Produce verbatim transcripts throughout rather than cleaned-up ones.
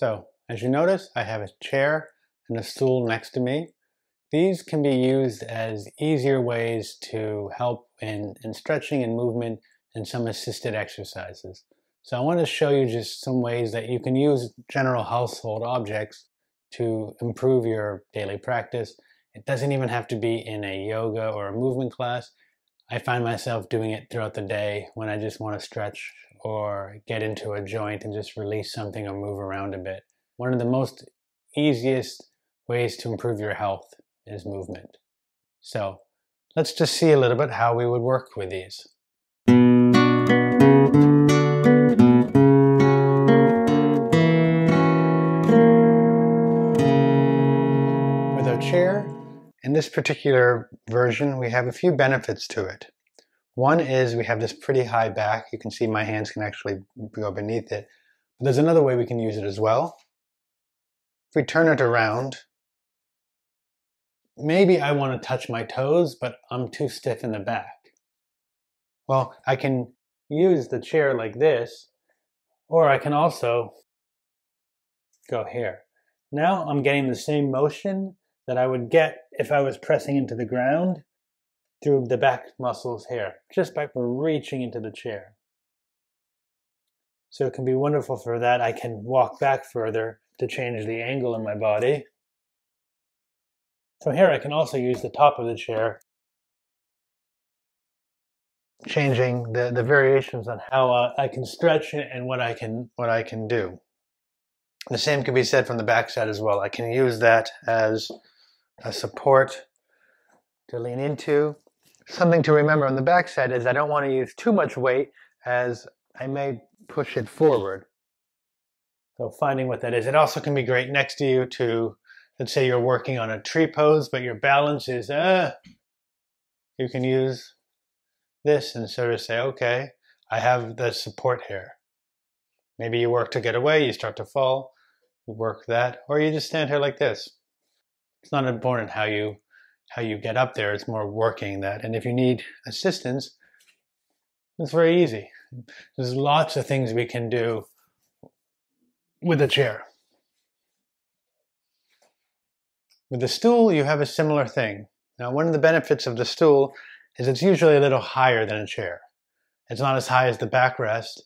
So as you notice, I have a chair and a stool next to me. These can be used as easier ways to help in, in stretching and movement and some assisted exercises. So I want to show you just some ways that you can use general household objects to improve your daily practice. It doesn't even have to be in a yoga or a movement class. I find myself doing it throughout the day when I just want to stretch or get into a joint and just release something or move around a bit. One of the most easiest ways to improve your health is movement. So let's just see a little bit how we would work with these. With our chair, in this particular version, we have a few benefits to it. One is we have this pretty high back. You can see my hands can actually go beneath it. But there's another way we can use it as well. If we turn it around, maybe I want to touch my toes, but I'm too stiff in the back. Well, I can use the chair like this, or I can also go here. Now I'm getting the same motion that I would get if I was pressing into the ground through the back muscles here, just by reaching into the chair. So it can be wonderful for that. I can walk back further to change the angle in my body. From here I can also use the top of the chair, changing the, the variations on how uh, I can stretch it and what I can, what I can do. The same can be said from the backside as well. I can use that as a support to lean into. Something to remember on the backside is I don't want to use too much weight as I may push it forward. So finding what that is. It also can be great next to you to, let's say you're working on a tree pose, but your balance is, uh, you can use this and sort of say, okay, I have the support here. Maybe you work to get away, you start to fall, you work that, or you just stand here like this. It's not important how you, how you get up there, it's more working that. And if you need assistance, it's very easy. There's lots of things we can do with a chair. With the stool, you have a similar thing. Now, one of the benefits of the stool is it's usually a little higher than a chair. It's not as high as the backrest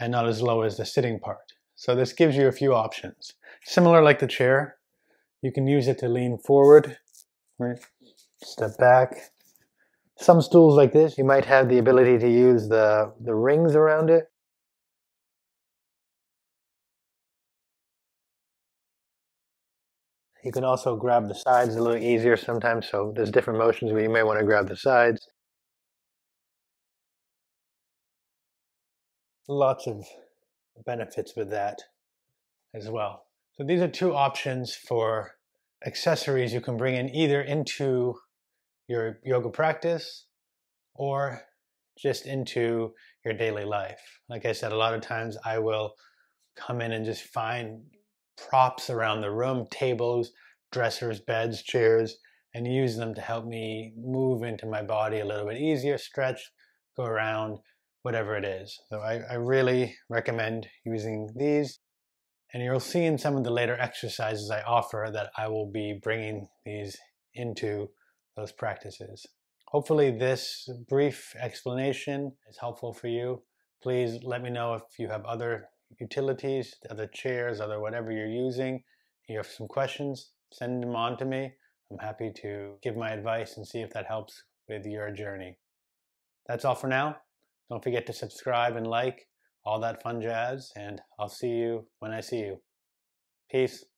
and not as low as the sitting part. So this gives you a few options. Similar like the chair, you can use it to lean forward, right? Step back. Some stools like this, you might have the ability to use the, the rings around it. You can also grab the sides a little easier sometimes, so there's different motions where you may want to grab the sides. Lots of benefits with that as well. So these are two options for accessories you can bring in either into your yoga practice or just into your daily life. Like I said, a lot of times I will come in and just find props around the room, tables, dressers, beds, chairs, and use them to help me move into my body a little bit easier, stretch, go around, whatever it is. So I, I really recommend using these, and you'll see in some of the later exercises I offer that I will be bringing these into those practices. Hopefully this brief explanation is helpful for you. Please let me know if you have other utilities, other chairs, other whatever you're using. If you have some questions, send them on to me. I'm happy to give my advice and see if that helps with your journey. That's all for now. Don't forget to subscribe and like, all that fun jazz, and I'll see you when I see you. Peace.